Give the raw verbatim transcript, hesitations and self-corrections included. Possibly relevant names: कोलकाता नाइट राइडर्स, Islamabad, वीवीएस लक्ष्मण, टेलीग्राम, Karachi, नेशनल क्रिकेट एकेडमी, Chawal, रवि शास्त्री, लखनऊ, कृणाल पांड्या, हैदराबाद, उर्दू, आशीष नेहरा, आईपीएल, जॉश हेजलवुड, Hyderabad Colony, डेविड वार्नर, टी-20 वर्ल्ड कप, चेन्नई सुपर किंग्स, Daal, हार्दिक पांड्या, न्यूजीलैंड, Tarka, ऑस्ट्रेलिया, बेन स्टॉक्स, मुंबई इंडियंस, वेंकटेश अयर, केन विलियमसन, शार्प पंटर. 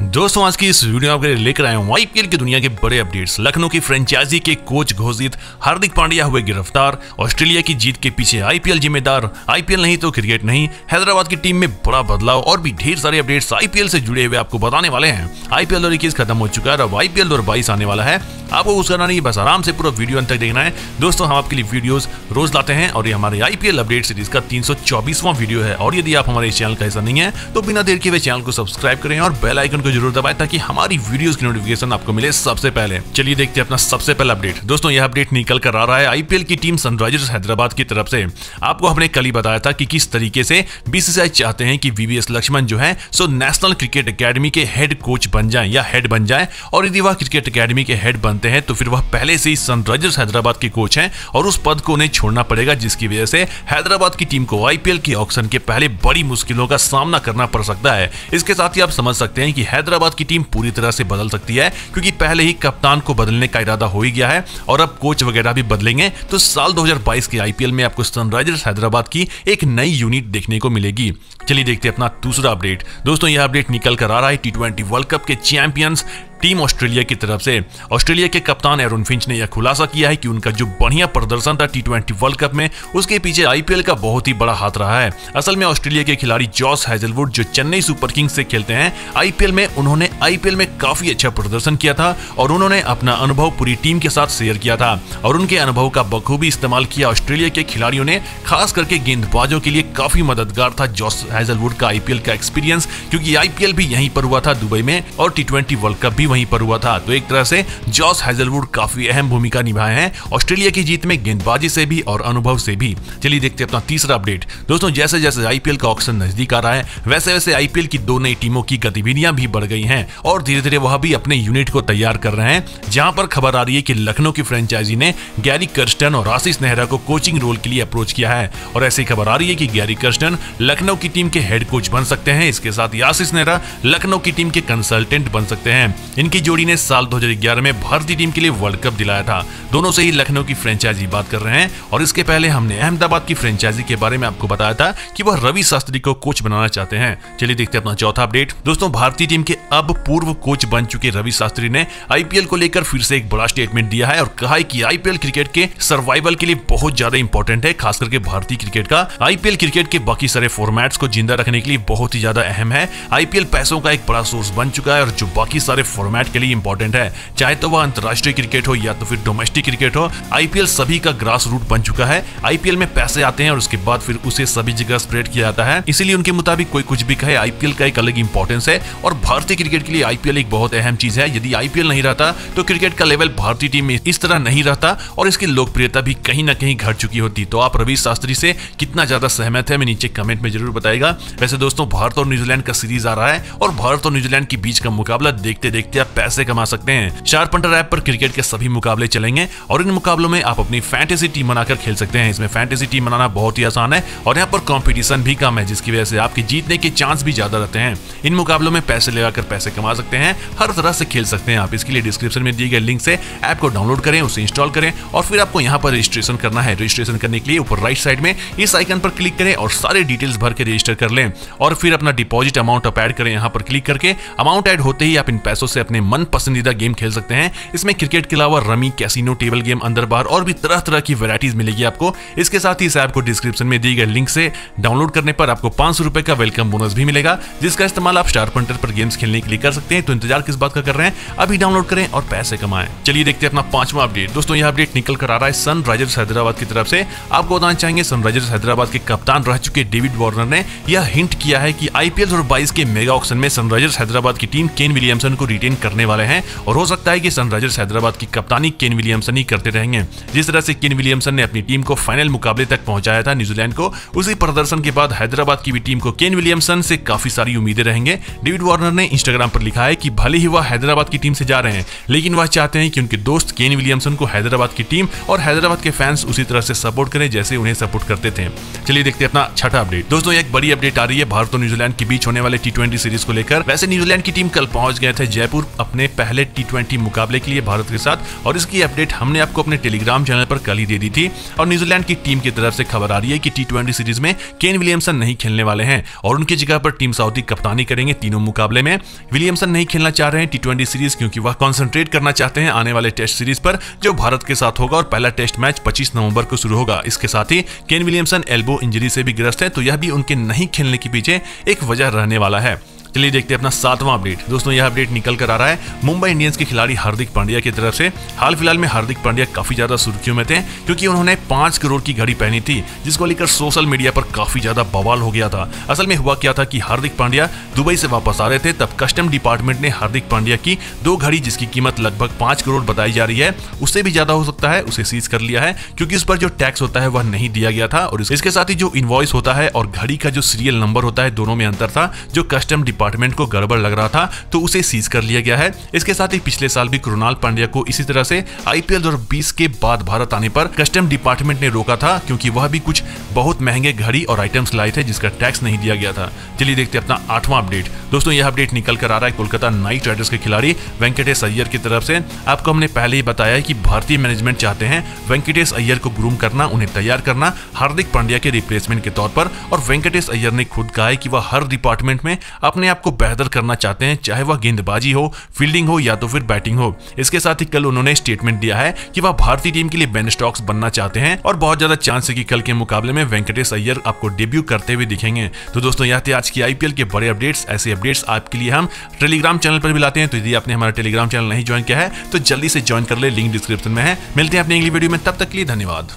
दोस्तों आज की इस वीडियो आपके लिए लेकर आया हूं आईपीएल की दुनिया के बड़े अपडेट्स। लखनऊ की फ्रेंचाइजी के कोच घोषित, हार्दिक पांड्या हुए गिरफ्तार, ऑस्ट्रेलिया की जीत के पीछे आईपीएल जिम्मेदार, आईपीएल नहीं तो क्रिकेट नहीं, हैदराबाद की टीम में बड़ा बदलाव और भी ढेर सारे अपडेट्स आईपीएल से जुड़े हुए आपको बताने वाले हैं। आईपीएल दो इक्कीस खत्म हो चुका है, अब आईपीएल दो बाईस आने वाला है। आपको कुछ करना नहीं, बस आराम से पूरा वीडियो अंत तक देखना है। दोस्तों हम आपके लिए वीडियोस रोज लाते हैं और ये हमारे आईपीएल अपडेट सीरीज का तीन सौ चौबीसवां वीडियो है। और यदि आप हमारे चैनल का हिस्सा नहीं है तो बिना देर किए चैनल को सब्सक्राइब करें और बेल आइकन को जरूर दबाएं ताकि हमारी वीडियोस की नोटिफिकेशन आपको मिले सबसे पहले। चलिए देखते हैं अपना सबसे पहला अपडेट। दोस्तों यह अपडेट निकल कर आ रहा है आईपीएल की टीम सनराइजर्स हैदराबाद की तरफ से। आपको हमने कल ही बताया था कि किस तरीके से बीसीसीआई चाहते हैं कि वीवीएस लक्ष्मण जो है सो नेशनल क्रिकेट अकेडमी के हेड कोच बन जाए या हेड बन जाए, और यदि वह क्रिकेट अकेडमी के हेड बनते हैं तो फिर वह पहले से ही सनराइजर्स हैदराबाद के कोच हैं और उस पद को उन्हें छोड़ना पड़ेगा, जिसकी वजह से हैदराबाद की टीम को आईपीएल के ऑक्शन के पहले बड़ी मुश्किलों का सामना करना पड़ सकता है। इसके साथ ही आप समझ सकते हैं कि हैदराबाद की टीम पूरी तरह से बदल सकती है क्योंकि पहले ही कप्तान को बदलने का इरादा हो ही गया है और अब कोच वगैरह भी बदलेंगे। तो साल दो हज़ार बाईस के आईपीएल में आपको सनराइजर्स हैदराबाद की एक नई यूनिट देखने को मिलेगी। चलिए देखते हैं अपना दूसरा अपडेट। दोस्तों यह अपडेट निकल कर आ रहा है टी ट्वेंटी वर्ल्ड कप के चैंपियंस टीम ऑस्ट्रेलिया की तरफ से। ऑस्ट्रेलिया के कप्तान एरु फिंच ने यह खुलासा किया है कि उनका जो बढ़िया प्रदर्शन था टी ट्वेंटी वर्ल्ड कप में उसके पीछे आईपीएल का बहुत ही बड़ा हाथ रहा है। असल में ऑस्ट्रेलिया के खिलाड़ी जॉश हेजलवुड जो चेन्नई सुपर किंग्स से खेलते हैं आईपीएल में, उन्होंने आईपीएल में काफी अच्छा प्रदर्शन किया था और उन्होंने अपना अनुभव पूरी टीम के साथ शेयर किया था और उनके अनुभव का बखूबी इस्तेमाल किया ऑस्ट्रेलिया के खिलाड़ियों ने। खास करके गेंदबाजों के लिए काफी मददगार था जॉश हेजलवुड का आईपीएल का एक्सपीरियंस, क्योंकि आईपीएल भी यहीं पर हुआ था दुबई में और टी ट्वेंटी वर्ल्ड कप भी वहीं पर हुआ था। तो एक तरह से जॉश हेजलवुड काफी अहम भूमिका निभाए हैं ऑस्ट्रेलिया की जीत में, गेंदबाजी से भी और अनुभव से भी। चलिए देखते हैं अपना तीसरा अपडेट। दोस्तों जैसे जैसे आईपीएल का ऑक्शन नजदीक आ रहा है वैसे वैसे आईपीएल की दो नई टीमों की गतिविधियां भी बढ़ गई हैं और धीरे धीरे वह भी अपने यूनिट को तैयार कर रहे हैं, जहां पर खबर आ रही है कि लखनऊ की फ्रेंचाइजी ने गैरी कर्स्टन और आशीष नेहरा को कोचिंग रोल के लिए अप्रोच किया है और ऐसी खबर आ रही है कि गैरी कर्स्टन लखनऊ की टीम के हेड कोच बन सकते हैं। इसके साथ ही आशीष नेहरा लखनऊ की टीम के कंसल्टेंट बन सकते हैं। इनकी जोड़ी ने साल दो हज़ार ग्यारह में भारतीय टीम के लिए वर्ल्ड कप दिलाया था। दोनों से ही लखनऊ की फ्रेंचाइजी बात कर रहे हैं और इसके पहले हमने अहमदाबाद की फ्रेंचाइजी के बारे में आपको बताया था कि वह रवि शास्त्री को कोच बनाना चाहते हैं। चलिए देखते हैं अपना चौथा अपडेट। दोस्तों भारतीय टीम के अब पूर्व कोच बन चुके रवि शास्त्री ने आईपीएल को लेकर फिर से एक बड़ा स्टेटमेंट दिया है और कहा है कि आईपीएल क्रिकेट के सर्वाइवल के लिए बहुत ज्यादा इंपॉर्टेंट है, खास करके भारतीय क्रिकेट का। आईपीएल क्रिकेट के बाकी सारे फॉर्मेट्स को जिंदा रखने के लिए बहुत ही ज्यादा अहम है। आईपीएल पैसों का एक बड़ा सोर्स बन चुका है और जो बाकी सारे फॉर्मेट के लिए इंपॉर्टेंट है, चाहे तो वह अंतरराष्ट्रीय क्रिकेट हो या तो फिर डोमेस्टिक क्रिकेट हो, आईपीएल सभी का ग्रास रूट बन चुका है। आईपीएल में पैसे आते हैं और उसके बाद फिर उसे सभी जगह स्प्रेड किया जाता है। इसीलिए उनके मुताबिक कोई कुछ भी कहे, आईपीएल का एक अलग इंपॉर्टेंस है और भारतीय क्रिकेट के लिए आईपीएल एक बहुत अहम चीज है। यदि आईपीएल नहीं रहता तो क्रिकेट का लेवल भारतीय टीम में इस तरह नहीं रहता और इसकी लोकप्रियता भी कहीं ना कहीं घट चुकी होती। तो आप रवि शास्त्री से कितना ज्यादा सहमत है मैं नीचे कमेंट में जरूर बताएगा। वैसे दोस्तों भारत और न्यूजीलैंड का सीरीज आ रहा है और भारत और न्यूजीलैंड के बीच का मुकाबला देखते देखते आप पैसे कमा सकते हैं। शार्प पंटर ऐप पर क्रिकेट के सभी मुकाबले चलेंगे और इन मुकाबलों में आप अपनी फैंटेसी टीम बनाकर खेल सकते हैं। इसमें फैंटेसी टीम बनाना बहुत ही आसान है और यहाँ पर कंपटीशन भी कम है, जिसकी वजह से आपके जीतने के चांस भी ज्यादा रहते हैं। इन मुकाबलों में पैसे लगाकर पैसे कमा सकते हैं, हर तरह से खेल सकते हैं आप। इसके लिए डिस्क्रिप्शन में दिए गए लिंक से ऐप को डाउनलोड करें, उसे इंस्टॉल करें और फिर आपको यहाँ पर रजिस्ट्रेशन करना है। रजिस्ट्रेशन करने के लिए ऊपर राइट साइड में इस आइकन पर क्लिक करें और सारे डिटेल्स भर के रजिस्टर कर लें और फिर अपना डिपॉजिट अमाउंट अप ऐड करें। यहाँ पर क्लिक करके अमाउंट ऐड होते ही आप इन पैसों से अपने मन पसंदीदा गेम खेल सकते हैं। इसमें क्रिकेट के अलावा रमी, कैसीनो, टेबल गेम, अंदर बाहर और भी तरह तरह की वैरायटीज मिलेगी आपको। इसके साथ ही इस ऐप को डिस्क्रिप्शन में दिए गए लिंक से डाउनलोड करने पर आपको पांच सौ रुपए का वेलकम बोनस भी मिलेगा, जिसका इस्तेमाल आप स्टार पंटर पर गेम्स खेलने के लिए कर सकते हैं। तो इंतजार किस बात का कर रहे हैं, अभी डाउनलोड करें और पैसे कमाएं। चलिए देखते हैं अपना पांचवा अपडेट। दोस्तों यह अपडेट निकल कर आ रहा है सनराइजर्स हैदराबाद की तरफ से। आपको बताना चाहेंगे सनराइजर्स हैदराबाद के कप्तान रह चुके डेविड वार्नर ने यह हिंट किया है कि आईपीएल दो हज़ार बाईस के मेगा ऑक्शन में सनराइजर्स हैदराबाद की टीम केन विलियमसन को रिटेन करने वाले हैं और हो सकता है कि सनराइजर्स हैदराबाद की कप्तानी केन विलियमसन ही करते रहेंगे। जिस तरह से केन विलियमसन ने अपनी टीम को फाइनल मुकाबले तक पहुंचाया था न्यूजीलैंड को, उसी प्रदर्शन के बाद हैदराबाद की भी टीम को केन विलियमसन से काफी सारी उम्मीदें रहेंगे। डेविड वार्नर ने इंस्टाग्राम पर लिखा है कि भले ही वह हैदराबाद की टीम से जा रहे हैं, लेकिन वह चाहते हैं कि उनके दोस्त केन विलियमसन को हैदराबाद की टीम और हैदराबाद के फैंस उसी तरह से सपोर्ट करें जैसे उन्हें सपोर्ट करते थे। चलिए देखते हैं अपना छठा अपडेट। दोस्तों एक बड़ी अपडेट आ रही है भारत और न्यूजीलैंड के बीच होने वाले टी ट्वेंटी सीरीज को लेकर। वैसे न्यूजीलैंड की टीम कल पहुंच गए थे जयपुर पूर्व अपने पहले टी ट्वेंटी मुकाबले के लिए भारत के साथ, और इसकी अपडेट हमने आपको अपने टेलीग्राम चैनल पर कल ही दे दी थी। और न्यूजीलैंड की टीम की तरफ से खबर आ रही है कि टी ट्वेंटी सीरीज में केन विलियमसन नहीं खेलने वाले हैं और उनकी जगह पर टीम सऊदी कप्तानी करेंगे तीनों मुकाबले में। विलियमसन नहीं खेलना चाह रहे हैं टी ट्वेंटी सीरीज क्योंकि वह कॉन्सेंट्रेट करना चाहते हैं आने वाले टेस्ट सीरीज पर जो भारत के साथ होगा और पहला टेस्ट मैच पच्चीस नवंबर को शुरू होगा। इसके साथ ही केन विलियमसन एल्बो इंजरी से भी ग्रस्त है, तो यह भी उनके नहीं खेलने के पीछे एक वजह रहने वाला है। चलिए देखते हैं अपना सातवां अपडेट। दोस्तों यह अपडेट निकल कर आ रहा है मुंबई इंडियंस के खिलाड़ी हार्दिक पांड्या की तरफ से। हाल फिलहाल में हार्दिक पांड्या काफी ज्यादा सुर्खियों में थे क्योंकि उन्होंने पांच करोड़ की घड़ी पहनी थी, जिसको लेकर सोशल मीडिया पर काफी ज्यादा बवाल हो गया था। असल में हुआ क्या था कि हार्दिक पांड्या दुबई से वापस आ रहे थे, तब कस्टम डिपार्टमेंट ने हार्दिक पांड्या की दो घड़ी, जिसकी कीमत लगभग पांच करोड़ बताई जा रही है, उससे भी ज्यादा हो सकता है, उसे सीज कर लिया है क्योंकि इस पर जो टैक्स होता है वह नहीं दिया गया था। और इसके साथ ही जो इनवॉइस होता है और घड़ी का जो सीरियल नंबर होता है, दोनों में अंतर था, जो कस्टम डिपार्टमेंट को गड़बड़ लग रहा था तो उसे सीज कर लिया गया है। इसके साथ ही पिछले साल भी कृणाल पांड्या को इसी तरह से आईपीएल दो हज़ार बीस के बाद भारत आने पर कस्टम डिपार्टमेंट ने रोका था क्योंकि वह भी कुछ बहुत महंगे घड़ी और आइटम्स लाए थे जिसका टैक्स नहीं दिया गया था। चलिए देखते हैं अपना आठवां अपडेट। दोस्तों यह अपडेट निकल कर आ रहा है कोलकाता नाइट राइडर्स के खिलाड़ी वेंकटेश अयर की तरफ से। आपको हमने पहले ही बताया है कि भारतीय मैनेजमेंट चाहते हैं वेंकटेश अयर को ग्रूम करना, उन्हें तैयार करना हार्दिक पांड्या के रिप्लेसमेंट के तौर पर। और वेंकटेश अयर ने खुद कहा है कि वह हर डिपार्टमेंट में अपने आपको बेहतर करना चाहते हैं, चाहे वह गेंदबाजी हो, फील्डिंग हो या तो फिर बैटिंग हो। इसके साथ ही कल उन्होंने स्टेटमेंट दिया है कि वह भारतीय टीम के लिए बेन स्टॉक्स बनना चाहते हैं और बहुत ज्यादा चांस है कि कल के मुकाबले में वेंकटेश अय्यर आपको डेब्यू करते हुए दिखेंगे। तो दोस्तों यह थे आज की आईपीएल के बड़े अपडेट्स। ऐसे अपडेट्स आपके लिए हम टेलीग्राम चैनल पर भी लाते हैं, तो यदि आपने हमारा टेलीग्राम चैनल नहीं ज्वाइन किया है तो जल्दी से ज्वाइन कर ले, लिंक डिस्क्रिप्शन में है। मिलते हैं अपने अगली वीडियो में, तब तक के लिए धन्यवाद।